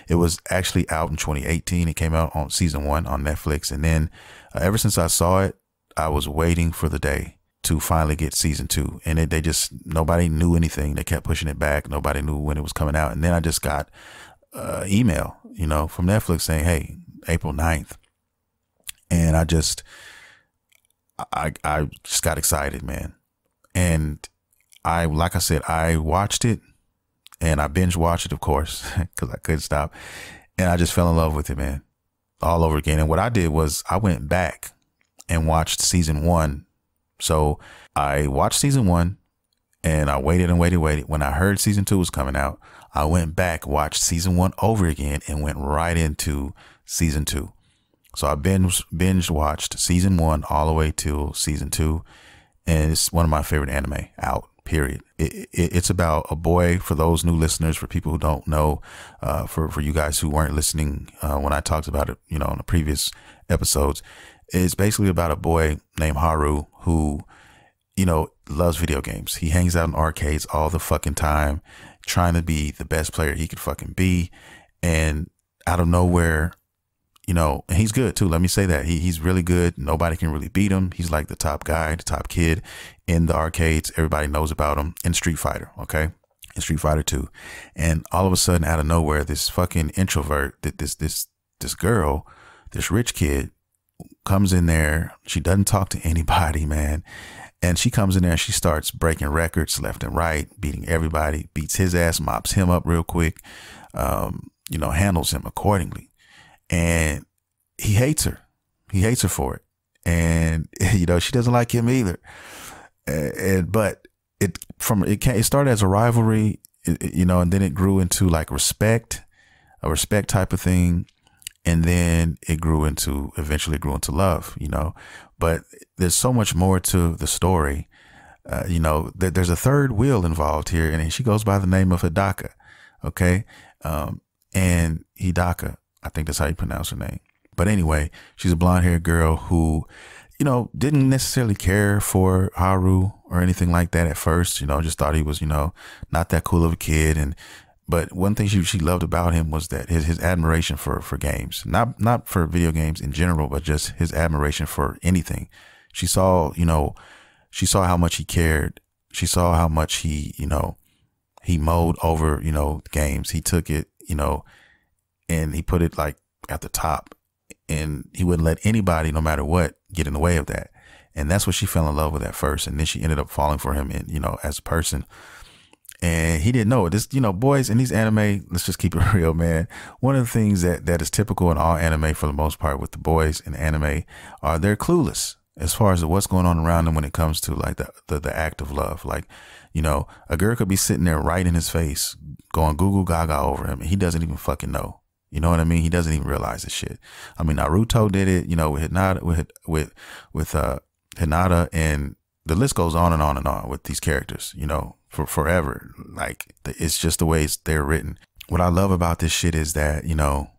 It was actually out in 2018. It came out on season 1 on Netflix. And then ever since I saw it, I was waiting for the day to finally get season 2. And they just, nobody knew anything. They kept pushing it back. Nobody knew when it was coming out. And then I just got email, you know, from Netflix saying, hey, April 9th. And I just got excited, man. And like I said, I watched it and I binge watched it, of course, because I couldn't stop. And I just fell in love with it, man, all over again. And what I did was I went back and watched season 1. So I watched season 1 and I waited and waited and waited. When I heard season 2 was coming out, I went back, watched season 1 over again and went right into season 2. So I binge watched season 1 all the way till season 2. And it's one of my favorite anime out, period. It's about a boy, for those new listeners, for people who don't know, for you guys who weren't listening when I talked about it, you know, in the previous episodes. It's basically about a boy named Haru who, you know, loves video games. He hangs out in arcades all the fucking time, trying to be the best player he could fucking be. And out of nowhere, you know, and he's good too. Let me say that he's really good. Nobody can really beat him. He's like the top guy, the top kid in the arcades. Everybody knows about him in Street Fighter. Okay. In Street Fighter 2. And all of a sudden, out of nowhere, this fucking introvert, this girl, this rich kid comes in there. She doesn't talk to anybody, man. And she comes in there and she starts breaking records left and right, beating everybody, beats his ass, mops him up real quick. You know, handles him accordingly. And he hates her. He hates her for it. And, you know, she doesn't like him either. But it started as a rivalry, you know, and then it grew into like respect, a respect type of thing. And then it grew into, eventually grew into love, you know, but there's so much more to the story. You know, there's a third wheel involved here, and she goes by the name of Hidaka. Okay. And Hidaka, I think that's how you pronounce her name. But anyway, she's a blonde haired girl who, you know, didn't necessarily care for Haru or anything like that at first, you know, just thought he was, you know, not that cool of a kid. And, but one thing she loved about him was that his admiration for games, not for video games in general, but just his admiration for anything. She saw, you know, she saw how much he cared. She saw how much he, you know, he mowed over, you know, games. He took it, you know, and he put it like at the top, and he wouldn't let anybody, no matter what, get in the way of that. And that's what she fell in love with at first. And then she ended up falling for him, and, you know, as a person. And he didn't know it. This, you know, boys in these anime, let's just keep it real, man. One of the things that is typical in all anime for the most part with the boys in anime are they're clueless as far as what's going on around them when it comes to like the act of love. Like, you know, a girl could be sitting there right in his face going Google Gaga over him, and he doesn't even fucking know. You know what I mean? He doesn't even realize this shit. I mean, Naruto did it, you know, with Hinata, with Hinata, and the list goes on and on and on with these characters, you know, for forever. Like, it's just the ways they're written. What I love about this shit is that, you know,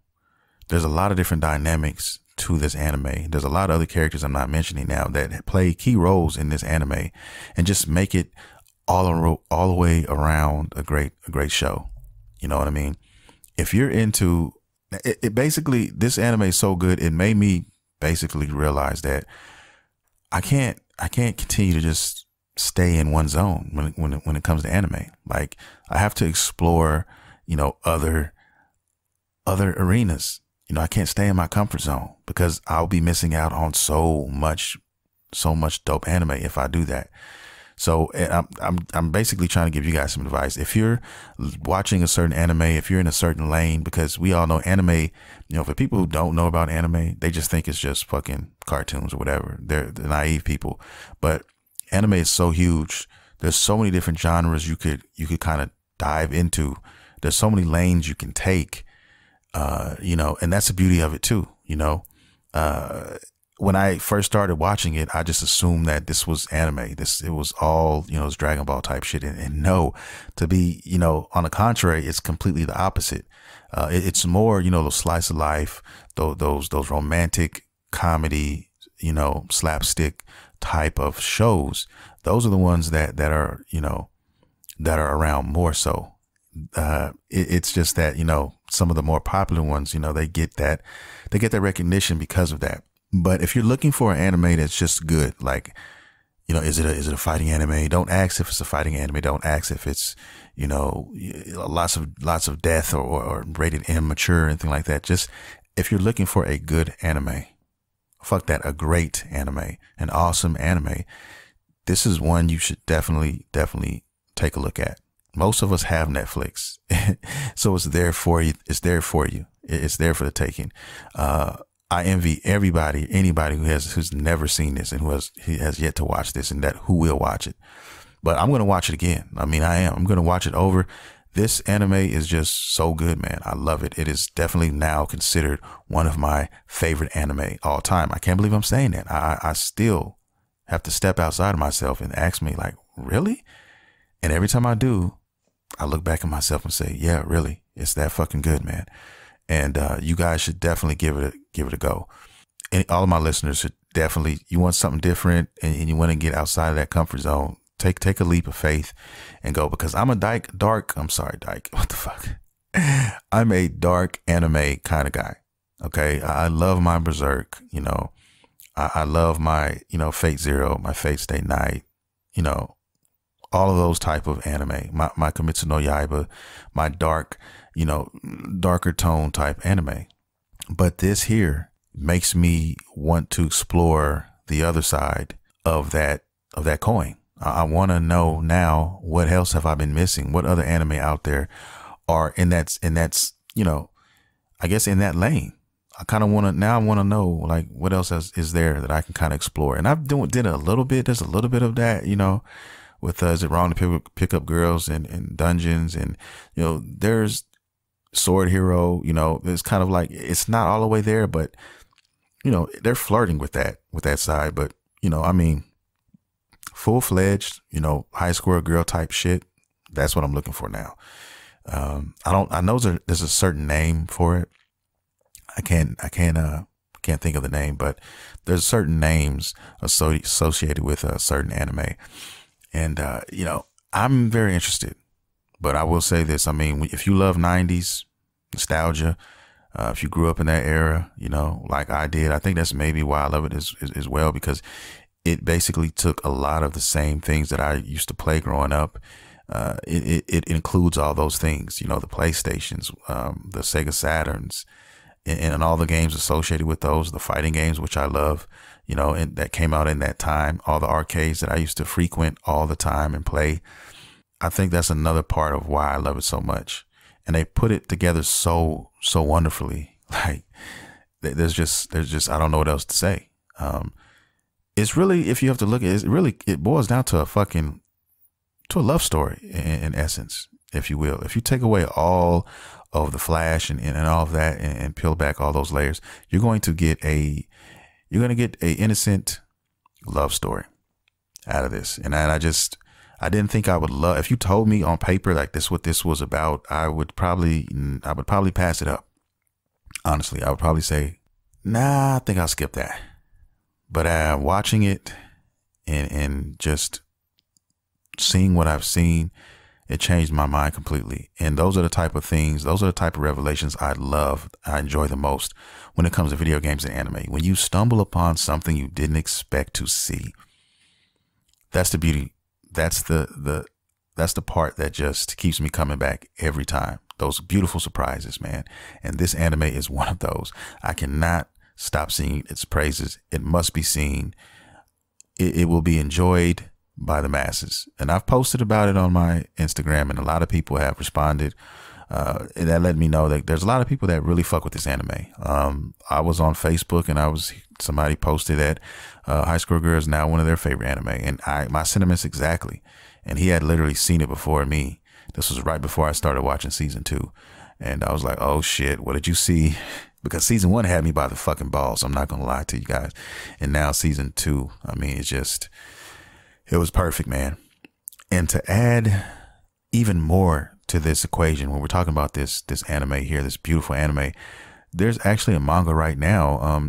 there's a lot of different dynamics to this anime. There's a lot of other characters I'm not mentioning now that play key roles in this anime and just make it all the way around a great show. You know what I mean? If you're into, it basically, this anime is so good, it made me basically realize that I can't continue to just stay in one zone when it comes to anime. Like, I have to explore, you know, other arenas. You know, I can't stay in my comfort zone because I'll be missing out on so much dope anime if I do that. So I'm basically trying to give you guys some advice. If you're watching a certain anime, if you're in a certain lane, because we all know anime, you know, for people who don't know about anime, they just think it's just fucking cartoons or whatever. They're naive people, but anime is so huge. There's so many different genres you could kind of dive into There's so many lanes you can take, you know, and that's the beauty of it too. You know, when I first started watching it, I just assumed that this was anime. It was all, you know, it's Dragon Ball type shit. And no, to be, you know, on the contrary, it's completely the opposite. It's more, you know, the slice of life, those romantic comedy, you know, slapstick type of shows. Those are the ones that are, you know, that are around more so. It's just that, you know, some of the more popular ones, you know, they get that recognition because of that. But if you're looking for an anime that's just good, like, you know, is it a fighting anime? Don't ask if it's a fighting anime. Don't ask if it's, you know, lots of death or rated M, mature, anything like that. Just if you're looking for a good anime, fuck that, a great anime, an awesome anime, this is one you should definitely take a look at. Most of us have Netflix, so it's there for you. It's there for you. It's there for the taking. I envy everybody, anybody who's never seen this and who has yet to watch this, and who will watch it. But I'm going to watch it again. I mean, I am. I'm going to watch it over. This anime is just so good, man. I love it. It is definitely now considered one of my favorite anime all time. I can't believe I'm saying that. I still have to step outside of myself and ask me, like, really? And every time I do, I look back at myself and say, yeah, really, it's that fucking good, man. And you guys should definitely give it a go. And all of my listeners should definitely, you want something different and you want to get outside of that comfort zone, take a leap of faith and go, because I'm a dark, what the fuck? I'm a dark anime kind of guy. Okay. I love my Berserk, you know, I love my, you know, Fate Zero, my Fate Stay Night, you know, all of those type of anime, my Kimetsu no Yaiba, my dark, you know, darker tone type anime. But this here makes me want to explore the other side of that coin. I want to know now, what else have I been missing? What other anime out there are in that, you know, I guess in that lane. I kind of want to, now I want to know, like, what else is there that I can kind of explore? And I've did a little bit. There's a little bit of that, you know, with Is It Wrong to Pick Up Girls and Dungeons, and, you know, there's Sword Hero, you know, it's kind of like, it's not all the way there, but, you know, they're flirting with that side. But, you know, I mean, full fledged, you know, High Score Girl type shit. That's what I'm looking for now. I know there's a certain name for it. I can't think of the name, but there's certain names associated with a certain anime. And, you know, I'm very interested, but I will say this. I mean, if you love 90s nostalgia, if you grew up in that era, you know, like I did, I think that's maybe why I love it as well, because it basically took a lot of the same things that I used to play growing up. It includes all those things, you know, the PlayStations, the Sega Saturns, and all the games associated with those, the fighting games, which I love, you know, and that came out in that time, all the arcades that I used to frequent all the time and play. I think that's another part of why I love it so much. And they put it together so wonderfully. Like, there's just, I don't know what else to say. It's really, if you have to look at it, it boils down to a love story in essence, if you will. If you take away all of the flash and all of that and peel back all those layers, you're going to get a innocent love story out of this. And I didn't think I would love, if you told me on paper, like, this, what this was about, I would probably pass it up. Honestly, I would probably say, nah, I think I'll skip that. But watching it and just seeing what I've seen, it changed my mind completely. And those are the type of things, those are the type of revelations I love, I enjoy the most when it comes to video games and anime. When you stumble upon something you didn't expect to see, that's the beauty. That's the part that just keeps me coming back every time. Those beautiful surprises, man. And this anime is one of those. I cannot stop singing its praises. It must be seen. It will be enjoyed by the masses. And I've posted about it on my Instagram, and a lot of people have responded. And that let me know that there's a lot of people that really fuck with this anime. I was on Facebook, and somebody posted that High Score Girl is now one of their favorite anime, and my sentiments exactly. And he had literally seen it before me. This was right before I started watching season 2. And I was like, oh shit, what did you see? Because season 1 had me by the fucking balls. I'm not going to lie to you guys. And now season 2, I mean, it's just, it was perfect, man. And to add even more to this equation, when we're talking about this anime here, this beautiful anime, there's actually a manga right now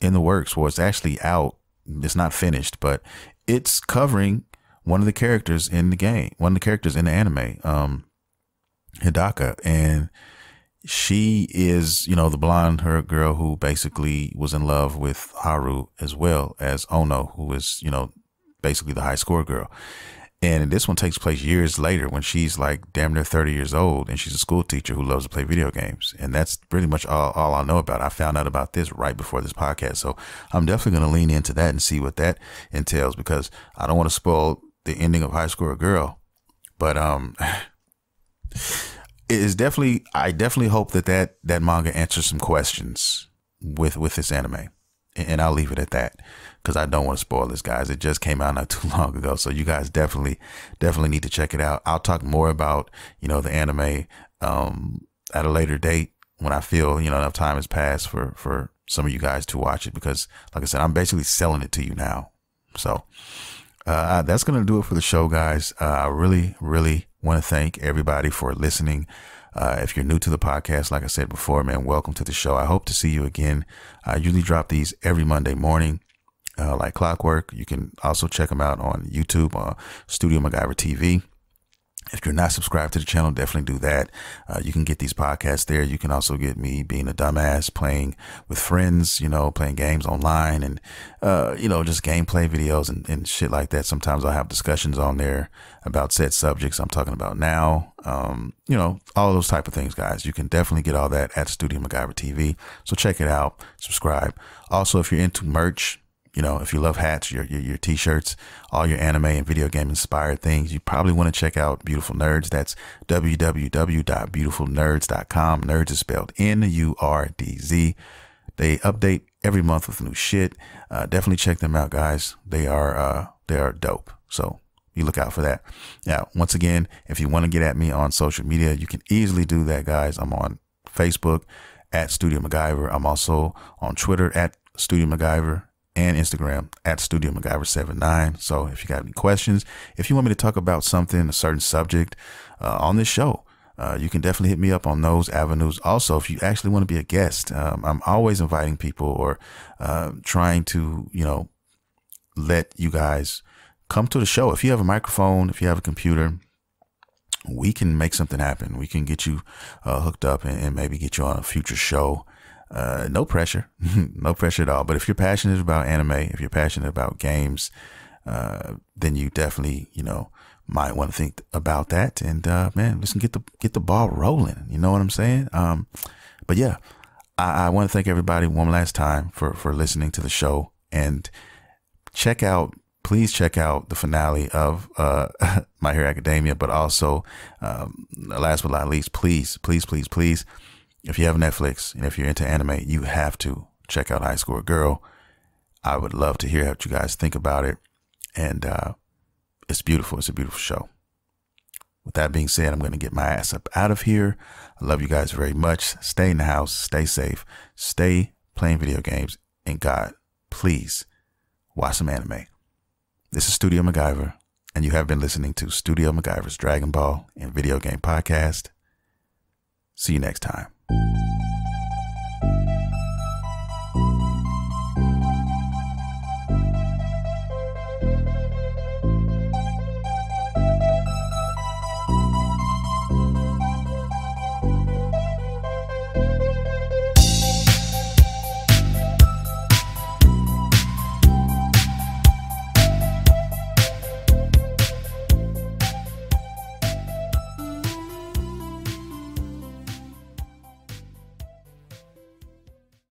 in the works, where it's actually out. It's not finished, but it's covering one of the characters in the game, one of the characters in the anime, Hidaka. And she is, you know, the blonde, her girl who basically was in love with Haru, as well as Ono, who is, you know, basically the High Score Girl. And this one takes place years later, when she's like damn near 30 years old, and she's a school teacher who loves to play video games. And that's pretty much all I know about it. I found out about this right before this podcast. So I'm definitely going to lean into that and see what that entails, because I don't want to spoil the ending of High Score Girl. But it is definitely, I definitely hope that that manga answers some questions with this anime. And I'll leave it at that, because I don't want to spoil this, guys. It just came out not too long ago. So you guys definitely need to check it out. I'll talk more about, you know, the anime at a later date, when I feel, you know, enough time has passed for some of you guys to watch it. Because like I said, I'm basically selling it to you now. So that's going to do it for the show, guys. I really, really want to thank everybody for listening. If you're new to the podcast, like I said before, man, welcome to the show. I hope to see you again. I usually drop these every Monday morning, like clockwork. You can also check them out on YouTube, Studio MacGyver TV. If you're not subscribed to the channel, definitely do that. You can get these podcasts there. You can also get me being a dumbass, playing with friends, you know, playing games online, and, you know, just gameplay videos and shit like that. Sometimes I'll have discussions on there about said subjects I'm talking about now. You know, all those type of things, guys. You can definitely get all that at Studio MacGyver TV. So check it out. Subscribe. Also, if you're into merch, you know, if you love hats, your T-shirts, all your anime and video game inspired things, you probably want to check out Beautiful Nerds. That's www.beautifulnerds.com. Nerds is spelled N-U-R-D-Z. They update every month with new shit. Definitely check them out, guys. They are dope. So you look out for that. Now, once again, if you want to get at me on social media, you can easily do that, guys. I'm on Facebook at Studio MacGyver. I'm also on Twitter at Studio MacGyver, and Instagram at Studio MacGyver 79. So if you got any questions, if you want me to talk about something, a certain subject on this show, you can definitely hit me up on those avenues. Also, if you actually want to be a guest, I'm always inviting people, or trying to, you know, let you guys come to the show. If you have a microphone, if you have a computer, we can make something happen. We can get you hooked up and maybe get you on a future show. No pressure, no pressure at all. But if you're passionate about anime, if you're passionate about games, then you definitely, you know, might want to think about that. And, man, listen, get the ball rolling. You know what I'm saying? But yeah, I want to thank everybody one last time for listening to the show, and check out, please check out the finale of My Hero Academia, but also, last but not least, please, if you have Netflix and if you're into anime, you have to check out High Score Girl. I would love to hear what you guys think about it. And it's beautiful. It's a beautiful show. With that being said, I'm going to get my ass up out of here. I love you guys very much. Stay in the house. Stay safe. Stay playing video games. And God, please watch some anime. This is Studio MacGyver, and you have been listening to Studio MacGyver's Dragon Ball and Video Game Podcast. See you next time.